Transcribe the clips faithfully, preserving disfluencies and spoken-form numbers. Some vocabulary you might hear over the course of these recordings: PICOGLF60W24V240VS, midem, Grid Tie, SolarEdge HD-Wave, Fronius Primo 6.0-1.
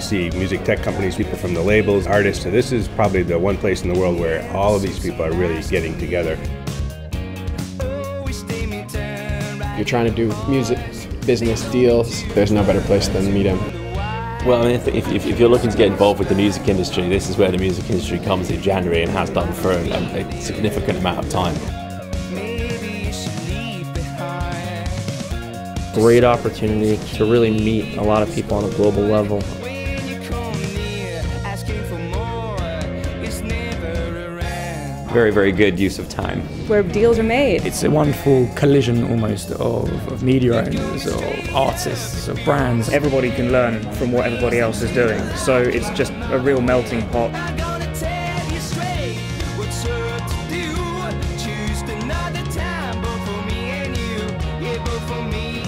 we see music tech companies, people from the labels, artists. So this is probably the one place in the world where all of these people are really getting together. You're trying to do music business deals. There's no better place than Midem. Well, I mean, if, if, if you're looking to get involved with the music industry, this is where the music industry comes in January and has done for a, a significant amount of time. Great opportunity to really meet a lot of people on a global level. Very, very good use of time. Where deals are made. It's a wonderful collision almost of, of media owners, of artists, of brands. Everybody can learn from what everybody else is doing, so it's just a real melting pot.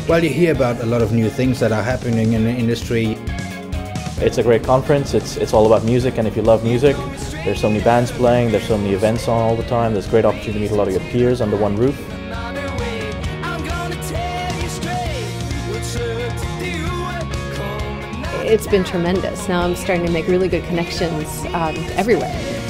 Well, you hear about a lot of new things that are happening in the industry. It's a great conference. It's, it's all about music, and if you love music, there's so many bands playing, there's so many events on all the time, there's great opportunity to meet a lot of your peers under one roof. It's been tremendous. Now I'm starting to make really good connections um, everywhere.